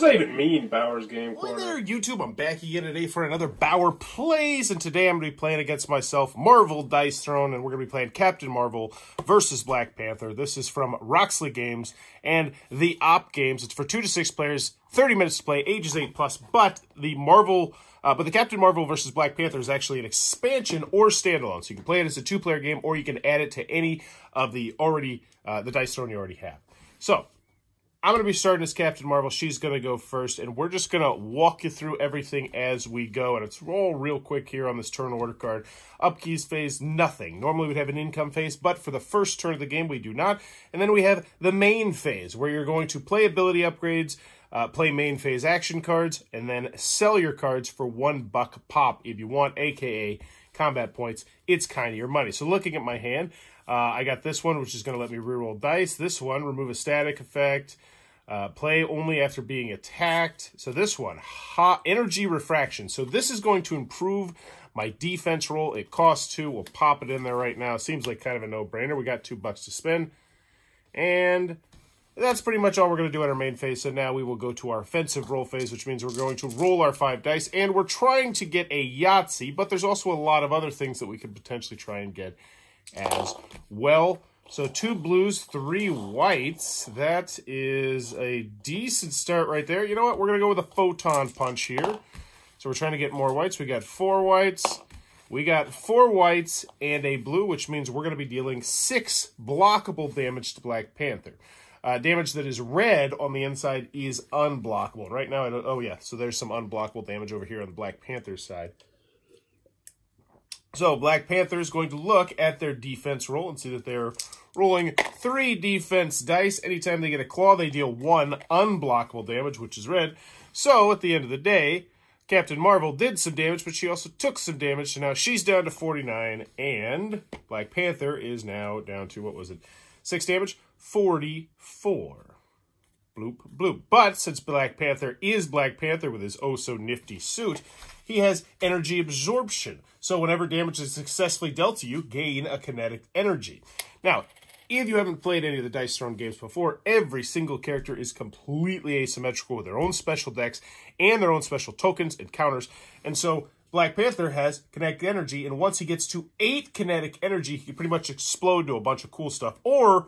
does that even mean, Bower's Game Corner? Well, there, YouTube, I'm back again today for another Bower Plays, and today I'm going to be playing against myself, Marvel Dice Throne, and we're going to be playing Captain Marvel versus Black Panther. This is from Roxley Games and the Op Games. It's for 2 to 6 players, 30 minutes to play, ages 8+, but the Captain Marvel versus Black Panther is actually an expansion or standalone, so you can play it as a 2-player game, or you can add it to any of the already, the Dice Throne you already have. So, I'm going to be starting as Captain Marvel. She's going to go first, and we're just going to walk you through everything as we go, and it's all real quick here on this turn order card. Up keys phase, nothing. Normally we'd have an income phase, but for the first turn of the game, we do not. And then we have the main phase, where you're going to play ability upgrades, play main phase action cards, and then sell your cards for $1 pop if you want, a.k.a. combat points. It's kind of your money. So looking at my hand, I got this one, which is going to let me reroll dice. This one, remove a static effect. Play only after being attacked. So this one, energy refraction. So this is going to improve my defense roll. It costs 2. We'll pop it in there right now. Seems like kind of a no-brainer. We got $2 to spend. And that's pretty much all we're going to do in our main phase. So now we will go to our offensive roll phase, which means we're going to roll our 5 dice. And we're trying to get a Yahtzee, but there's also a lot of other things that we could potentially try and get as well. So 2 blues, 3 whites. That is a decent start right there. You know what? We're going to go with a photon punch here. So we're trying to get more whites. We got 4 whites. We got 4 whites and a blue, which means we're going to be dealing 6 blockable damage to Black Panther. Damage that is red on the inside is unblockable. Right now, I don't, oh yeah, so there's some unblockable damage over here on the Black Panther's side. So Black Panther is going to look at their defense roll and see that they're rolling 3 defense dice. Anytime they get a claw, they deal 1 unblockable damage, which is red. So, at the end of the day, Captain Marvel did some damage, but she also took some damage. So now she's down to 49, and Black Panther is now down to, what was it, 6 damage? 44. Bloop, bloop. But since Black Panther is Black Panther with his oh-so-nifty suit, he has energy absorption. So whenever damage is successfully dealt to you, gain a kinetic energy. Now, if you haven't played any of the Dice Throne games before, every single character is completely asymmetrical with their own special decks and their own special tokens and counters. And so Black Panther has kinetic energy, and once he gets to 8 kinetic energy, he can pretty much explode to a bunch of cool stuff. Or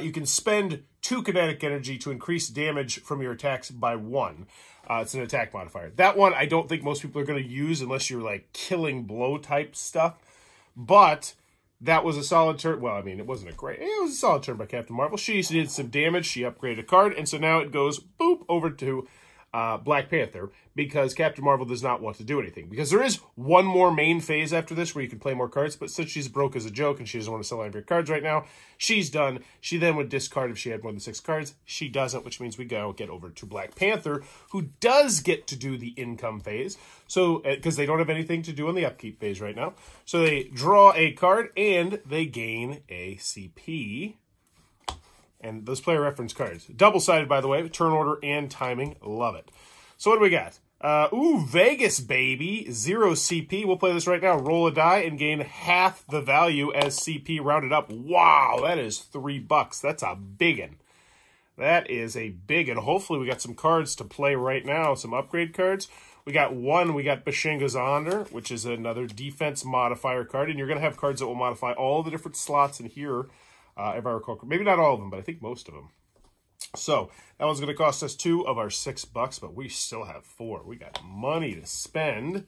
you can spend 2 kinetic energy to increase damage from your attacks by 1. It's an attack modifier. That one I don't think most people are going to use unless you're like killing blow type stuff. But that was a solid turn. Well, I mean, it wasn't a great. It was a solid turn by Captain Marvel. She did some damage. She upgraded a card. And so now it goes boop over to Black Panther because Captain Marvel does not want to do anything. Because there is one more main phase after this where you can play more cards, but since she's broke as a joke and she doesn't want to sell any of your cards right now, she's done. She then would discard if she had more than 6 cards. She doesn't, which means we go get over to Black Panther, who does get to do the income phase. So, because they don't have anything to do in the upkeep phase right now. So they draw a card and they gain a CP. And those player reference cards. Double-sided, by the way. Turn order and timing. Love it. So what do we got? Ooh, Vegas, baby. 0 CP. We'll play this right now. Roll a die and gain half the value as CP rounded up. Wow, that is $3. That's a biggin'. That is a biggin'. Hopefully we got some cards to play right now. Some upgrade cards. We got one. We got Bashinga's Honor, which is another defense modifier card. And you're going to have cards that will modify all the different slots in here. If I recall, maybe not all of them, but I think most of them. So that one's going to cost us 2 of our $6, but we still have 4. We got money to spend.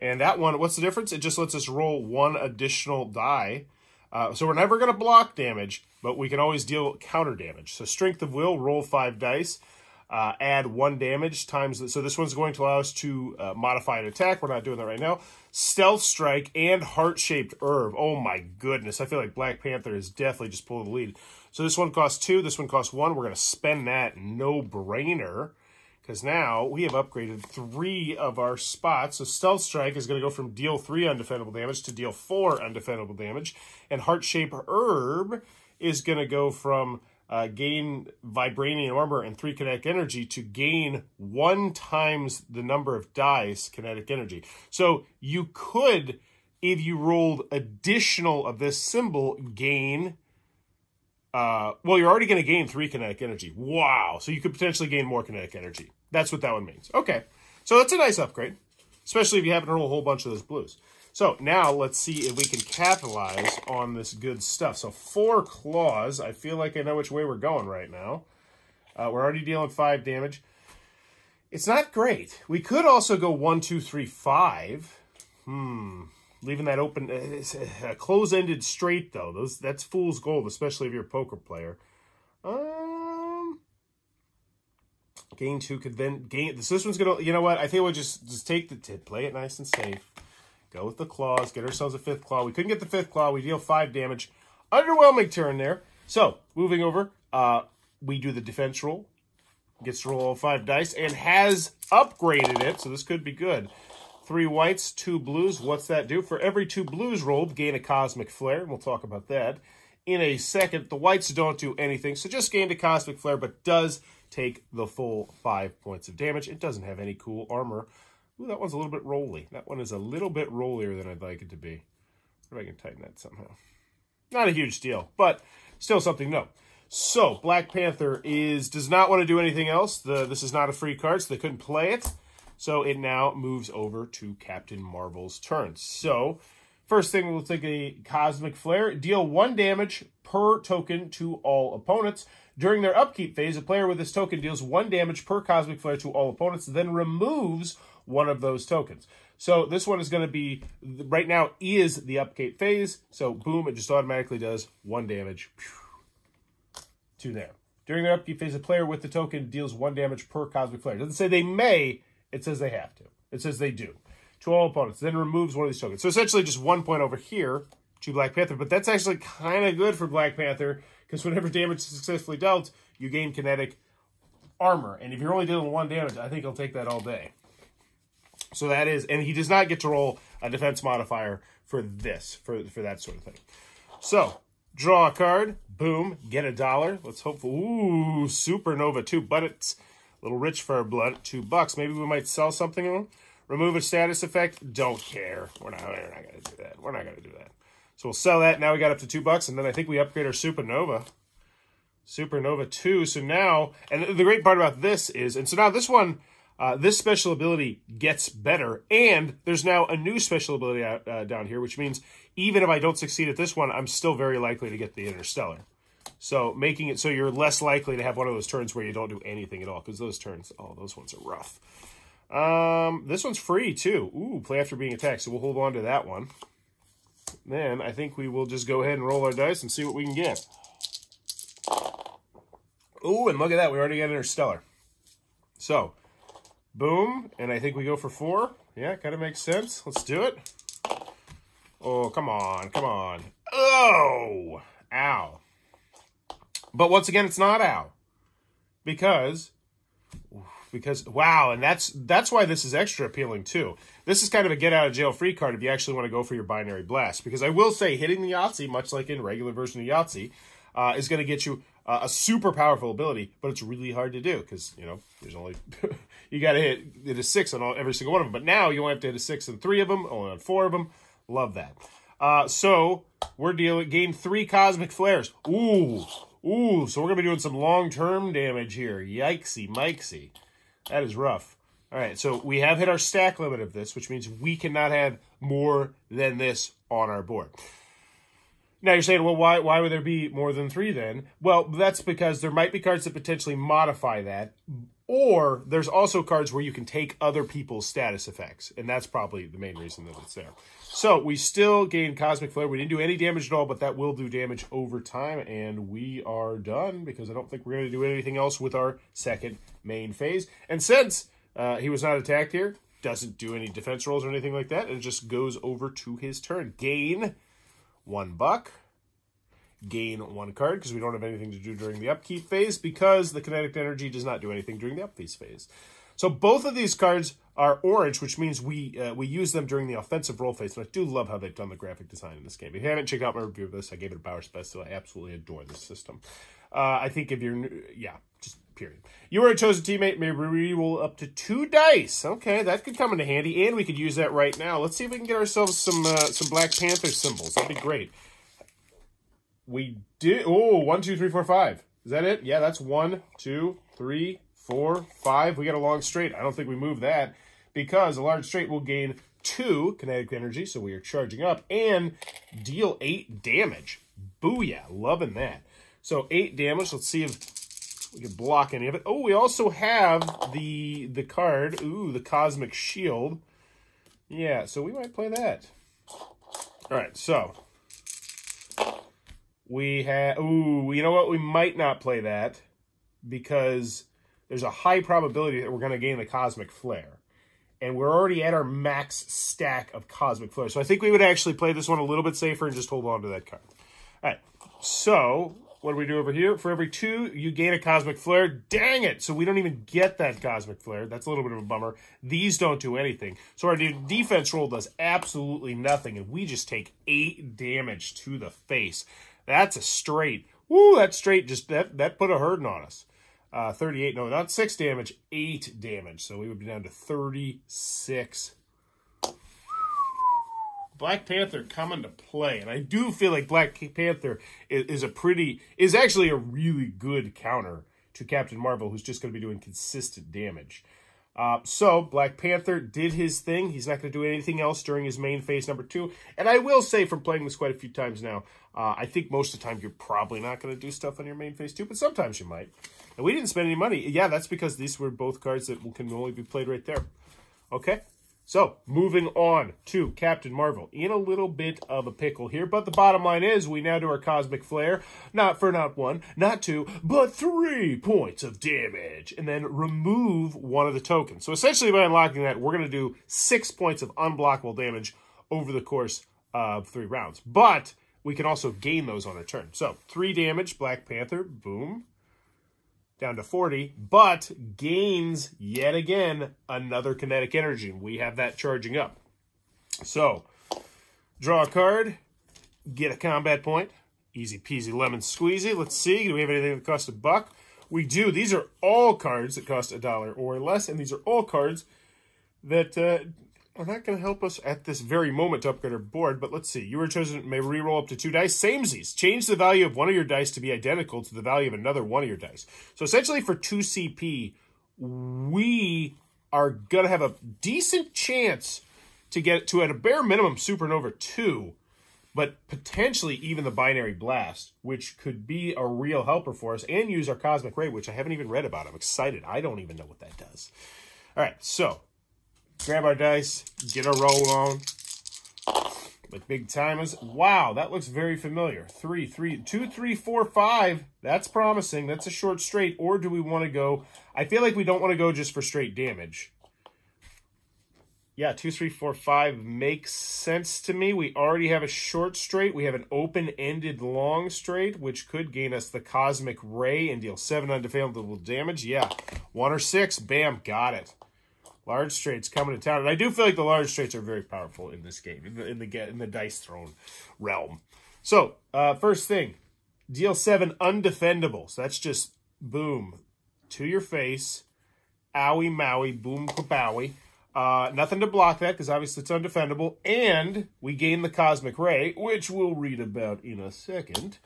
And that one, what's the difference? It just lets us roll 1 additional die. So we're never going to block damage, but we can always deal counter damage. So strength of will, roll 5 dice, add 1 damage times. So this one's going to allow us to modify an attack. We're not doing that right now. Stealth Strike and Heart-Shaped Herb. Oh my goodness. I feel like Black Panther is definitely just pulling the lead. So this one costs 2. This one costs 1. We're going to spend that no-brainer because now we have upgraded 3 of our spots. So Stealth Strike is going to go from deal 3 undefendable damage to deal 4 undefendable damage. And Heart-Shaped Herb is going to go from gain vibranium armor and 3 kinetic energy to gain 1 times the number of dice kinetic energy. So you could, if you rolled additional of this symbol, gain Well, you're already going to gain 3 kinetic energy. Wow. So you could potentially gain more kinetic energy. That's what that one means. Okay. So that's a nice upgrade, especially if you happen to roll a whole bunch of those blues. So now let's see if we can capitalize on this good stuff. So 4 claws. I feel like I know which way we're going right now. We're already dealing 5 damage. It's not great. We could also go 1, 2, 3, 5. Leaving that open, close-ended straight, though. That's fool's gold, especially if you're a poker player. Gain 2 could then gain... This one's going to... You know what? I think we'll just take the tip, play it nice and safe. Go with the claws, get ourselves a 5th claw. We couldn't get the 5th claw. We deal 5 damage. Underwhelming turn there. So, moving over, we do the defense roll. Gets to roll all 5 dice and has upgraded it, so this could be good. 3 whites, 2 blues. What's that do? For every 2 blues rolled, gain a cosmic flare. We'll talk about that in a second. The whites don't do anything, so just gained a cosmic flare, but does take the full 5 points of damage. It doesn't have any cool armor. Ooh, that one's a little bit rolly. That one is a little bit rollier than I'd like it to be. What if I can tighten that somehow? Not a huge deal, but still something to know. So, Black Panther does not want to do anything else. This is not a free card, so they couldn't play it. So it now moves over to Captain Marvel's turn. So first thing, we'll take a Cosmic Flare. Deal 1 damage per token to all opponents. During their upkeep phase, a player with this token deals 1 damage per Cosmic Flare to all opponents, then removes 1 of those tokens. So this one is going to be, right now is the upkeep phase. So boom, it just automatically does 1 damage to there. During their upkeep phase, a player with the token deals 1 damage per Cosmic Flare. It doesn't say they may. It says they have to. It says they do. To all opponents. Then removes 1 of these tokens. So essentially just 1 point over here to Black Panther. But that's actually kind of good for Black Panther. Because whenever damage is successfully dealt, you gain kinetic armor. And if you're only dealing 1 damage, I think he'll take that all day. So that is... And he does not get to roll a defense modifier for this. For that sort of thing. So... Draw a card. Boom. Get a $1. Let's hope for... Ooh, Supernova 2. But it's... A little rich for our blood, $2. Maybe we might sell something to them. Remove a status effect. Don't care. We're not going to do that. We're not going to do that. So we'll sell that. Now we got up to $2. And then I think we upgrade our Supernova. Supernova 2. So now, and the great part about this is, and so now this one, this special ability gets better. And there's now a new special ability down here, which means even if I don't succeed at this one, I'm still very likely to get the Interstellar. So making it so you're less likely to have one of those turns where you don't do anything at all. Because those turns, those ones are rough. This one's free too. Ooh, play after being attacked. So we'll hold on to that one. Then I think we will just go ahead and roll our dice and see what we can get. Ooh, and look at that. We already got Interstellar. So, boom. And I think we go for 4. Yeah, kind of makes sense. Let's do it. Oh, come on. Come on. Oh, ow. But once again, it's not out because wow, and that's why this is extra appealing too. This is kind of a get out of jail free card if you actually want to go for your binary blast. Because I will say, hitting the Yahtzee, much like in regular version of Yahtzee, is going to get you a super powerful ability, but it's really hard to do because you know there's only you got to hit a 6 on every single one of them. But now you only have to hit a 6 on 3 of them, only on 4 of them. Love that. So we're dealing gain 3 cosmic flares. Ooh. Ooh, so we're going to be doing some long-term damage here. Yikesy, Mikesy. That is rough. All right, so we have hit our stack limit of this, which means we cannot have more than this on our board. Now you're saying, well, why would there be more than 3 then? Well, that's because there might be cards that potentially modify that, or there's also cards where you can take other people's status effects, and that's probably the main reason that it's there. So we still gain Cosmic Flare. We didn't do any damage at all, but that will do damage over time, and we are done because I don't think we're going to do anything else with our second main phase. And since he was not attacked here, doesn't do any defense rolls or anything like that, and just goes over to his turn. Gain... $1, gain 1 card because we don't have anything to do during the upkeep phase because the kinetic energy does not do anything during the upkeep phase. So both of these cards are orange, which means we use them during the offensive roll phase. And I do love how they've done the graphic design in this game. If you haven't checked out my review of this, I gave it a Bower's Best, so I absolutely adore this system. I think if you're, yeah, just period. You are a chosen teammate, maybe re-roll up to 2 dice. Okay, that could come into handy, and we could use that right now. Let's see if we can get ourselves some Black Panther symbols. That'd be great. We did... Oh, 1, 2, 3, 4, 5. Is that it? Yeah, that's 1, 2, 3, 4, 5. We got a long straight. I don't think we move that because a large straight will gain 2 kinetic energy, so we are charging up, and deal 8 damage. Booyah. Loving that. So 8 damage. Let's see if we can block any of it. Oh, we also have the card. Ooh, the Cosmic Shield. Yeah, so we might play that. All right, so... we have... Ooh, you know what? We might not play that because there's a high probability that we're going to gain the Cosmic Flare. And we're already at our max stack of Cosmic Flare. So I think we would actually play this one a little bit safer and just hold on to that card. All right. So what do we do over here? For every 2, you gain a Cosmic Flare. Dang it! So we don't even get that Cosmic Flare. That's a little bit of a bummer. These don't do anything. So our defense roll does absolutely nothing. And we just take 8 damage to the face. That's a straight. Woo, that straight just, that put a hurting on us. 38, no, not 6 damage, 8 damage. So we would be down to 36. Black Panther coming to play. And I do feel like Black Panther is actually a really good counter to Captain Marvel, who's just going to be doing consistent damage. So Black Panther did his thing. He's not going to do anything else during his main phase number 2. And I will say, from playing this quite a few times now, I think most of the time you're probably not going to do stuff on your main phase 2, but sometimes you might. And we didn't spend any money. Yeah, that's because these were both cards that can only be played right there. Okay, so moving on to Captain Marvel. In a little bit of a pickle here, but the bottom line is we now do our Cosmic Flare. Not 1, not 2, but 3 points of damage. And then remove 1 of the tokens. So essentially by unlocking that, we're going to do 6 points of unblockable damage over the course of 3 rounds. But... we can also gain those on a turn. So 3 damage, Black Panther, boom, down to 40, but gains yet again another kinetic energy. We have that charging up. So draw a card, get a combat point, easy peasy lemon squeezy. Let's see, do we have anything that costs $1? We do. These are all cards that cost $1 or less, and these are all cards that... are not going to help us at this very moment to upgrade our board, but let's see. You were chosen, may re-roll up to 2 dice. Samesies. Change the value of 1 of your dice to be identical to the value of another 1 of your dice. So essentially for 2 CP, we are going to have a decent chance to get to, at a bare minimum, Supernova 2, but potentially even the Binary Blast, which could be a real helper for us, and use our Cosmic Ray, which I haven't even read about. I'm excited. I don't even know what that does. All right, so... grab our dice, get our roll on. Like big timers. Wow, that looks very familiar. 3, 3, 2, 3, 4, 5. That's promising. That's a short straight. Or do we want to go? I feel like we don't want to go just for straight damage. Yeah, 2, 3, 4, 5 makes sense to me. We already have a short straight. We have an open-ended long straight, which could gain us the Cosmic Ray and deal 7 undefinable damage. Yeah, 1 or 6. Bam, got it. Large straights coming to town, and I do feel like the large straights are very powerful in this game, in the Dice Throne realm. So, first thing, deal 7 undefendable. So that's just boom to your face, owie maui, boom kabowie. Nothing to block that because obviously it's undefendable, and we gain the Cosmic Ray, which we'll read about in a second.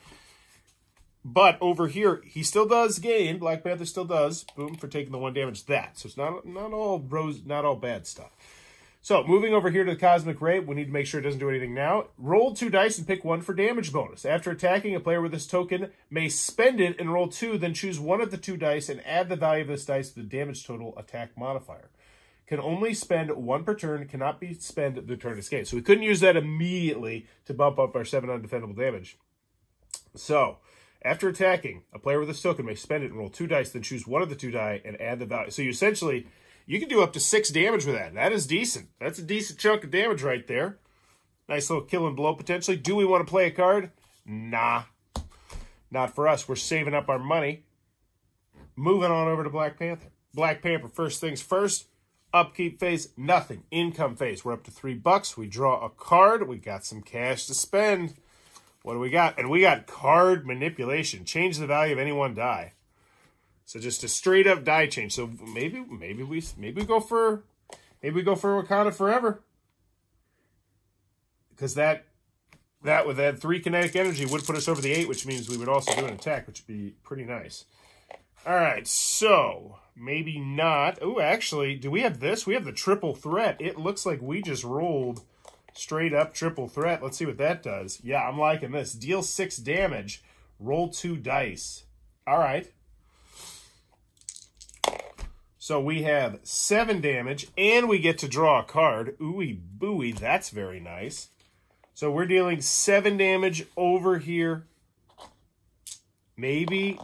But over here, he still does gain. Black Panther still does. Boom, for taking the 1 damage. That. So it's not all bad stuff. So moving over here to the Cosmic Ray, we need to make sure it doesn't do anything now. Roll 2 dice and pick 1 for damage bonus. After attacking, a player with this token may spend it and roll 2, then choose 1 of the 2 dice and add the value of this dice to the damage total attack modifier. Can only spend 1 per turn, cannot be spent the turn escape. So we couldn't use that immediately to bump up our 7 undefendable damage. So... after attacking, a player with this token may spend it and roll 2 dice, then choose 1 of the 2 die and add the value. So you essentially, you can do up to 6 damage with that. That is decent. That's a decent chunk of damage right there. Nice little kill and blow potentially. Do we want to play a card? Nah. Not for us. We're saving up our money. Moving on over to Black Panther. Black Panther, first things first. Upkeep phase, nothing. Income phase, we're up to $3. We draw a card. We got some cash to spend. What do we got? And we got card manipulation. Change the value of any 1 die. So just a straight up die change. So maybe we go for Wakanda Forever. Because that That with that 3 kinetic energy would put us over the 8, which means we would also do an attack, which would be pretty nice. All right, so maybe not. Oh, actually, do we have this? We have the triple threat. It looks like we just rolled straight up triple threat. Let's see what that does. Yeah, I'm liking this. Deal 6 damage. Roll 2 dice. All right. So we have 7 damage, and we get to draw a card. Ooey booey, that's very nice. So we're dealing 7 damage over here. Maybe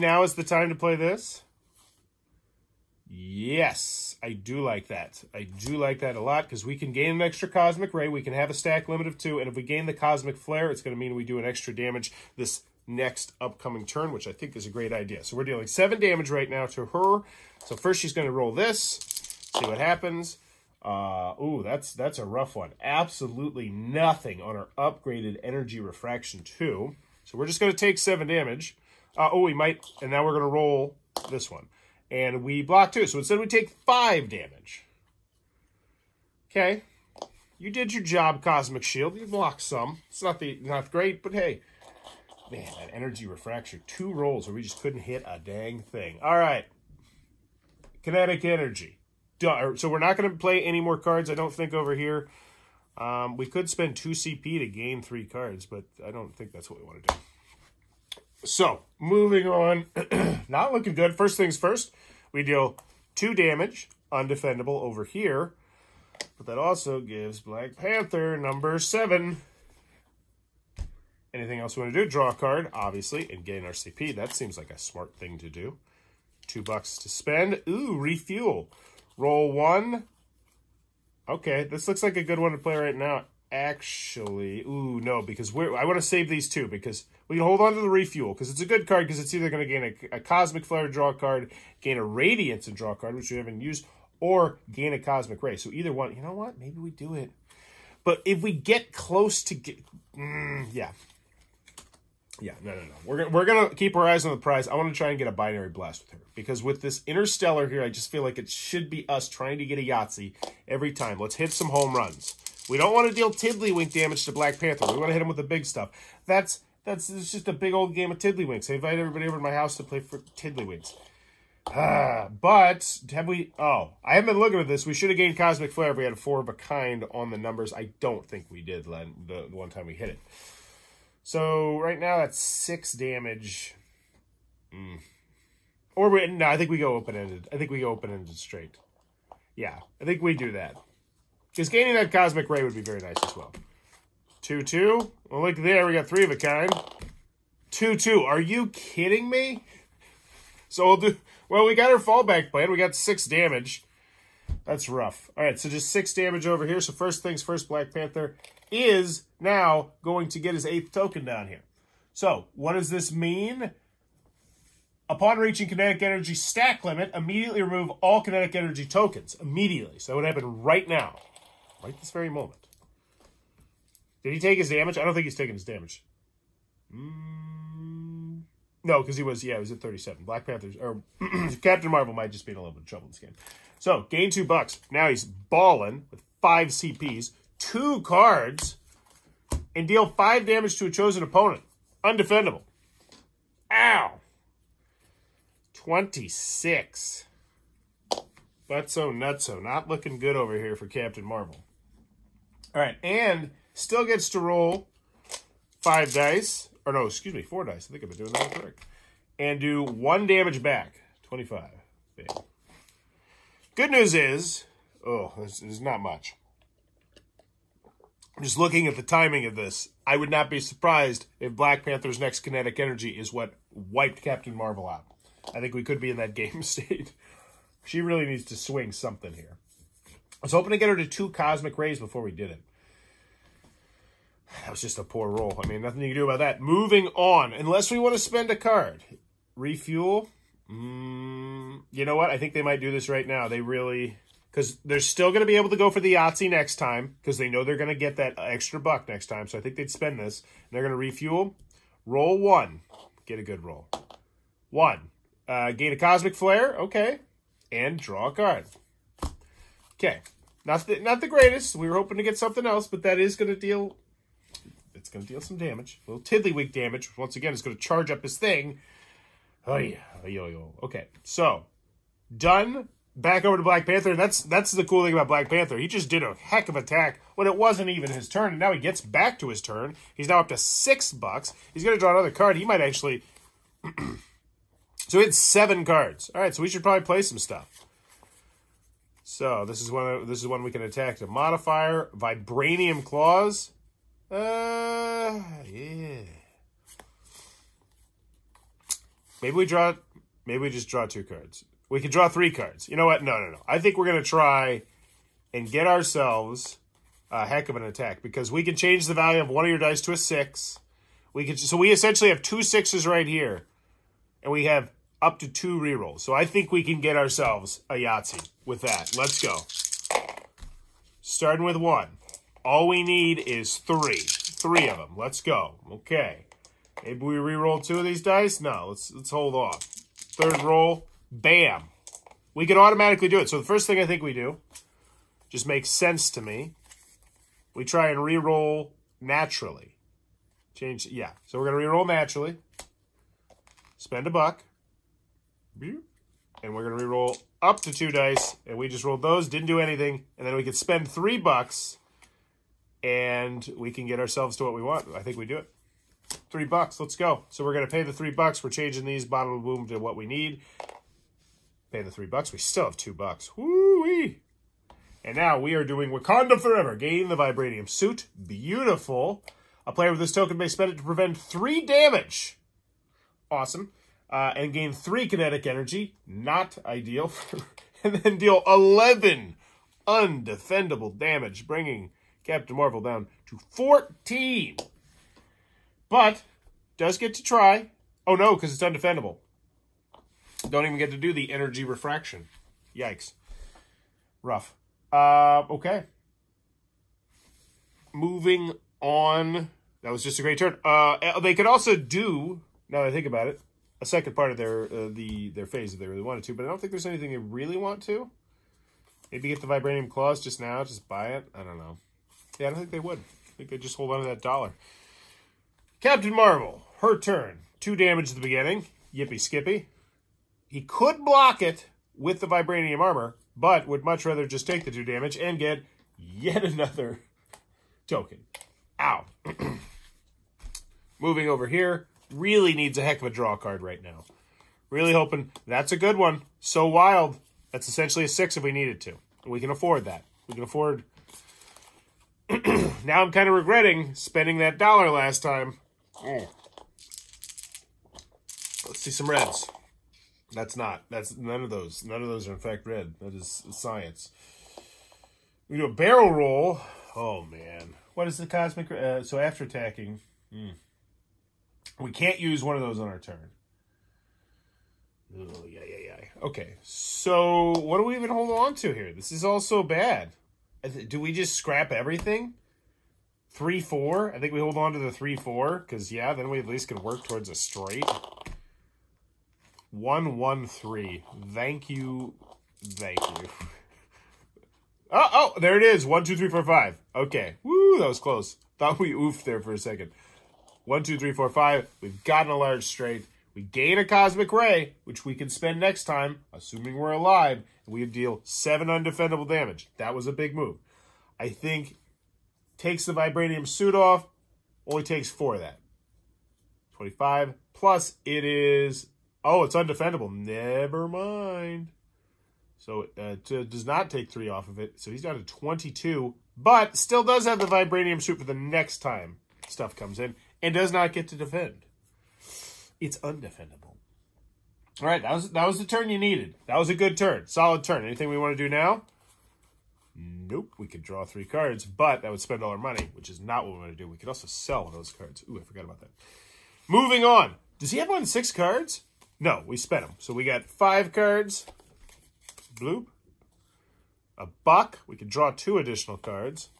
now is the time to play this. Yes, I do like that. I do like that a lot because we can gain an extra Cosmic Ray. We can have a stack limit of 2, and if we gain the Cosmic Flare, it's going to mean we do an extra damage this next upcoming turn, which I think is a great idea. So we're dealing 7 damage right now to her. So first she's going to roll this, see what happens. Ooh, that's a rough one. Absolutely nothing on our upgraded Energy Refraction 2. So we're just going to take 7 damage. Oh, we might, and now we're going to roll this one. And we block 2, so instead we take 5 damage. Okay. You did your job, Cosmic Shield. You blocked some. It's not great, but hey. Man, that Energy Refraction. 2 rolls where we just couldn't hit a dang thing. All right. Kinetic Energy. So we're not going to play any more cards, I don't think, over here. We could spend 2 CP to gain 3 cards, but I don't think that's what we want to do. So, moving on. Not looking good. First things first, we deal 2 damage, undefendable over here. But that also gives Black Panther number 7. Anything else we want to do? Draw a card, obviously, and gain our CP. That seems like a smart thing to do. $2 to spend. Ooh, refuel. Roll 1. Okay, this looks like a good one to play right now. Actually, ooh, no, because I want to save these 2, because we can hold on to the refuel, because it's a good card, because it's either going to gain a Cosmic Flare, draw a card, gain a Radiance and draw a card, which we haven't used, or gain a Cosmic Ray. So either one, you know what? Maybe we do it. But if we get close to get... yeah. Yeah, no. We're going to keep our eyes on the prize. I want to try and get a Binary Blast with her. Because with this Interstellar here, I just feel like it should be us trying to get a Yahtzee every time. Let's hit some home runs. We don't want to deal tiddlywink damage to Black Panther. We want to hit him with the big stuff. It's just a big old game of tiddlywinks. I invite everybody over to my house to play for tiddlywinks. But have we... Oh, I haven't been looking at this. We should have gained Cosmic Flare if we had a 4 of a kind on the numbers. I don't think we did the one time we hit it. So right now that's 6 damage. Or no, I think we go open-ended. I think we go open-ended straight. Yeah, I think we do that. Because gaining that Cosmic Ray would be very nice as well. 2-2. Well, look there. We got 3 of a kind. 2-2. Are you kidding me? So we'll do... Well, we got our fallback plan. We got 6 damage. That's rough. All right, so just 6 damage over here. So first things first, Black Panther is now going to get his 8th token down here. So what does this mean? Upon reaching kinetic energy stack limit, immediately remove all kinetic energy tokens. Immediately. So that would happen right now. Right this very moment. Did he take his damage? I don't think he's taking his damage. No, because he was at 37. Black Panther's, or Captain Marvel might just be in a little bit of trouble in this game. So, gain $2. Now he's balling with 5 CPs. 2 cards and deal 5 damage to a chosen opponent. Undefendable. Ow. 26. Butso nutso. Not looking good over here for Captain Marvel. All right. And still gets to roll 5 dice. Or no, excuse me, 4 dice. I think I've been doing that correct. And do 1 damage back. 25. Bam. Good news is, oh, this is not much. I'm just looking at the timing of this. I would not be surprised if Black Panther's next kinetic energy is what wiped Captain Marvel out. I think we could be in that game state. She really needs to swing something here. I was hoping to get her to 2 Cosmic Rays before we did it. That was just a poor roll. I mean, nothing you can do about that. Moving on. Unless we want to spend a card. Refuel. You know what? I think they might do this right now. They really... Because they're still going to be able to go for the Yahtzee next time. Because they know they're going to get that extra $1 next time. So I think they'd spend this. And they're going to refuel. Roll 1. Get a good roll. 1. Gain a Cosmic Flare. Okay. And draw a card. Okay. Not the greatest. We were hoping to get something else, but that is going to deal... It's going to deal some damage. A little tiddlywink damage, which once again is going to charge up his thing. Oh, yeah. Okay, so done. Back over to Black Panther. And that's the cool thing about Black Panther. He just did a heck of an attack when it wasn't even his turn. And now he gets back to his turn. He's now up to $6. He's going to draw another card. He might actually... So he had 7 cards. All right, so we should probably play some stuff. So this is one we can attack. The modifier, Vibranium Claws. Yeah. Maybe we just draw 2 cards. We could draw 3 cards. You know what? No. I think we're going to try and get ourselves a heck of an attack, because we can change the value of one of your dice to a 6. We could, so we essentially have 2 6s right here, and we have up to 2 rerolls. So I think we can get ourselves a Yahtzee with that. Let's go. Starting with 1. All we need is 3. 3 of them. Let's go. Okay. Maybe we reroll 2 of these dice? No, let's hold off. Third roll. Bam. We can automatically do it. So the first thing I think we do, just makes sense to me, we try and reroll naturally. Change, yeah. So we're going to reroll naturally. Spend a buck. And we're going to reroll up to 2 dice. And we just rolled those, didn't do anything. And then we could spend $3 and we can get ourselves to what we want. I think we do it. $3. Let's go. So we're going to pay the $3. We're changing these bottle of boom to what we need. Pay the $3. We still have $2. Woo-wee. And now we are doing Wakanda Forever. Gain the Vibranium Suit. Beautiful. A player with this token may spend it to prevent 3 damage. Awesome. And gain 3 kinetic energy. Not ideal. And then deal 11 undefendable damage, bringing Captain Marvel down to 14. But does get to try. Oh, no, because it's undefendable. Don't even get to do the energy refraction. Yikes. Rough. Okay. Moving on. That was just a great turn. They could also do, now that I think about it, a second part of their phase if they really wanted to, but I don't think there's anything they really want to. Maybe get the Vibranium Claws just now, just buy it. I don't know. Yeah, I don't think they would. I think they'd just hold on to that $1. Captain Marvel, her turn. 2 damage at the beginning. Yippee skippy. He could block it with the Vibranium Armor, but would much rather just take the 2 damage and get yet another token. Ow. Moving over here. Really needs a heck of a draw card right now. Really hoping that's a good one. So wild. That's essentially a 6 if we needed to. We can afford that. We can afford... Now I'm kind of regretting spending that $1 last time. Oh. Let's see some reds. That's none of those. None of those are in fact red. That is science. We do a barrel roll. Oh man. What is the cosmic, so after attacking, we can't use one of those on our turn. Oh, yeah. Okay. So what do we even hold on to here? This is all so bad. Do we just scrap everything? 3-4. I think we hold on to the 3-4 because yeah, then we at least can work towards a straight. 1-1-3. Thank you. Oh, there it is. 1, 2, 3, 4, 5. Okay. Woo, that was close. Thought we oofed there for a second. 1, 2, 3, 4, 5. We've gotten a large straight. We gain a cosmic ray, which we can spend next time, assuming we're alive, and we deal 7 undefendable damage. That was a big move. I think takes the Vibranium Suit off, only takes 4 of that. 25. Plus it is... Oh, it's undefendable. Never mind. So it does not take 3 off of it. So he's down to 22, but still does have the Vibranium Suit for the next time stuff comes in and does not get to defend. It's undefendable. All right, that was the turn you needed. That was a good turn. Solid turn. Anything we want to do now? Nope. We could draw 3 cards, but that would spend all our money, which is not what we want to do. We could also sell one of those cards. Ooh, I forgot about that. Moving on. Does he have on 6 cards? No, we spent them. So we got 5 cards. Bloop. $1. We could draw 2 additional cards.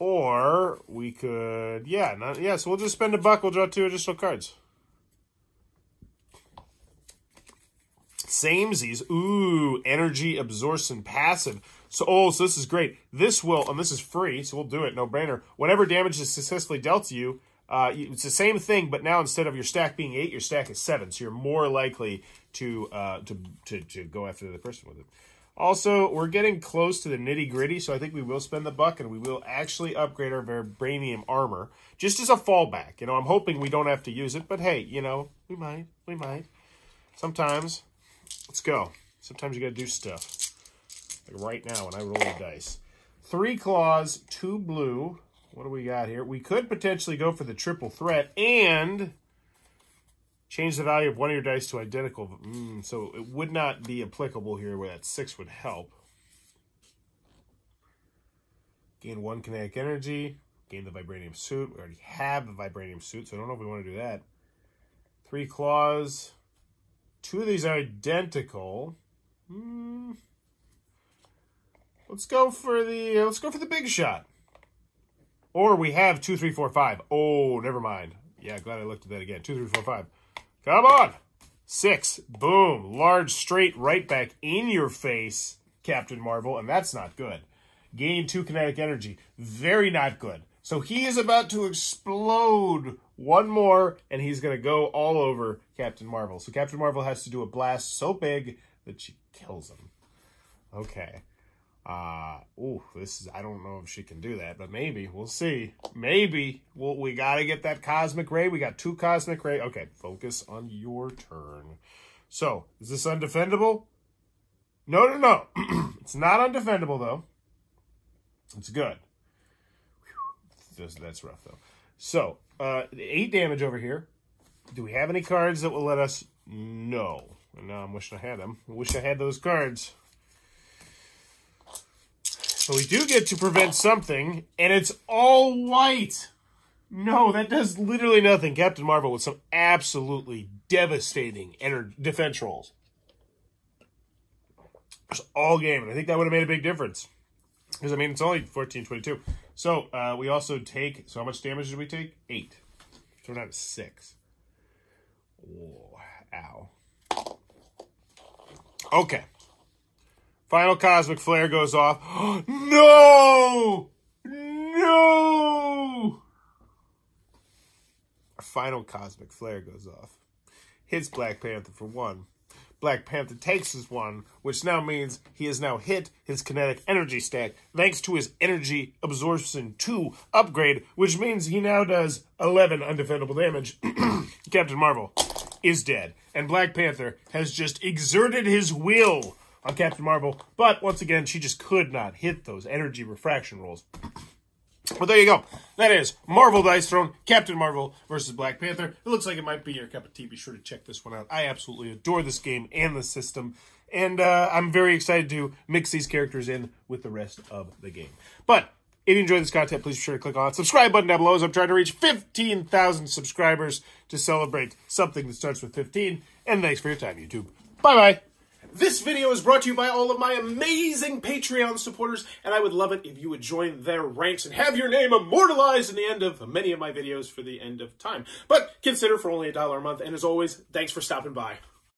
Or we could, so we'll just spend $1. We'll draw 2 additional cards. Samesies. Ooh, energy absorption passive. So, so this is great. This will, and this is free, so we'll do it, no brainer. Whenever damage is successfully dealt to you, it's the same thing, but now instead of your stack being 8, your stack is 7. So you're more likely to go after the person with it. Also, we're getting close to the nitty-gritty, so I think we will spend the buck, and we will actually upgrade our vibranium armor, just as a fallback. You know, I'm hoping we don't have to use it, but hey, you know, we might. Sometimes, let's go. Sometimes you gotta do stuff. Like right now, when I roll the dice. 3 claws, 2 blue. What do we got here? We could potentially go for the triple threat, and change the value of one of your dice to identical. So it would not be applicable here where that 6 would help. Gain 1 kinetic energy. Gain the vibranium suit. We already have the vibranium suit, so I don't know if we want to do that. 3 claws. 2 of these are identical. Let's go for the big shot. Or we have 2, 3, 4, 5. Oh, never mind. Yeah, glad I looked at that again. 2, 3, 4, 5. Come on! 6. Boom. Large, straight, right back in your face, Captain Marvel. And that's not good. Gain 2 kinetic energy. Very not good. So he is about to explode 1 more, and he's going to go all over Captain Marvel. So Captain Marvel has to do a blast so big that she kills him. Okay. This is, I don't know if she can do that, but maybe, we'll see. Maybe, we gotta get that cosmic ray. We got 2 cosmic ray. Okay, focus on your turn. So, is this undefendable? No. It's not undefendable, though. It's good. Whew. That's rough, though. So, 8 damage over here. Do we have any cards that will let us? No. And now I'm wishing I had them. I wish I had those cards. So we do get to prevent something, and it's all white. No, that does literally nothing. Captain Marvel with some absolutely devastating defense rolls. It's all game, and I think that would have made a big difference. Because, I mean, it's only 1422. So we also take, so how much damage did we take? 8. So we're down to 6. Oh, ow. Okay. Final cosmic flare goes off. No! Final cosmic flare goes off. Hits Black Panther for 1. Black Panther takes his 1, which now means he has now hit his kinetic energy stack, thanks to his energy absorption 2 upgrade, which means he now does 11 undefendable damage. Captain Marvel is dead, and Black Panther has just exerted his will on Captain Marvel, but once again, she just could not hit those energy refraction rolls. Well, there you go. That is Marvel Dice Throne, Captain Marvel versus Black Panther. It looks like it might be your cup of tea. Be sure to check this one out. I absolutely adore this game and the system, and I'm very excited to mix these characters in with the rest of the game. But if you enjoyed this content, please be sure to click on that subscribe button down below, as I'm trying to reach 15,000 subscribers to celebrate something that starts with 15. And thanks for your time, YouTube. Bye-bye. This video is brought to you by all of my amazing Patreon supporters, and I would love it if you would join their ranks and have your name immortalized in the end of many of my videos for the end of time. But consider for only $1 a month, and as always, thanks for stopping by.